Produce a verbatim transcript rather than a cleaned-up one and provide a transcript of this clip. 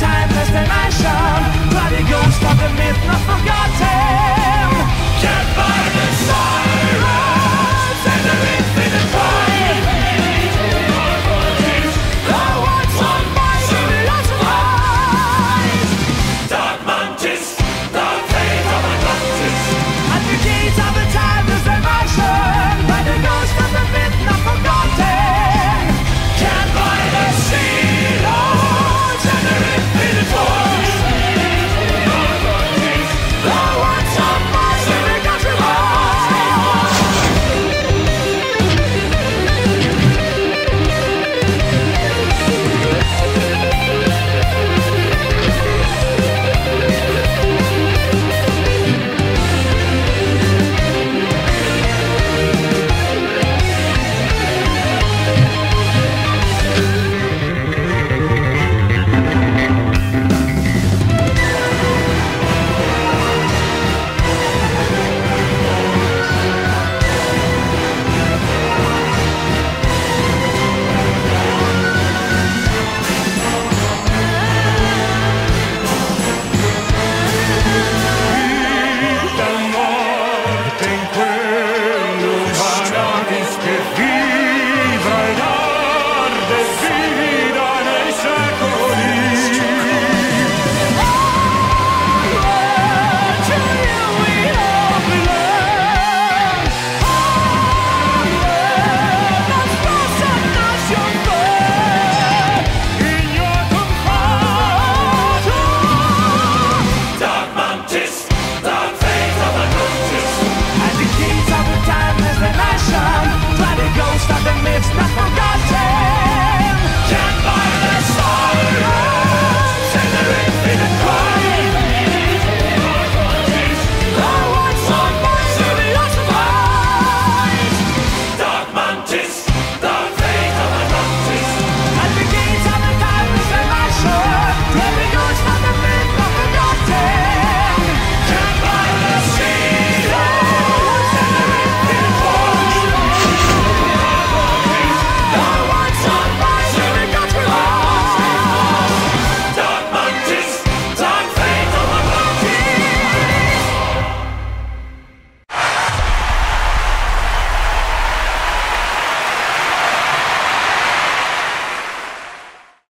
Timeless than I shall, bloody ghost of the myth not forgotten.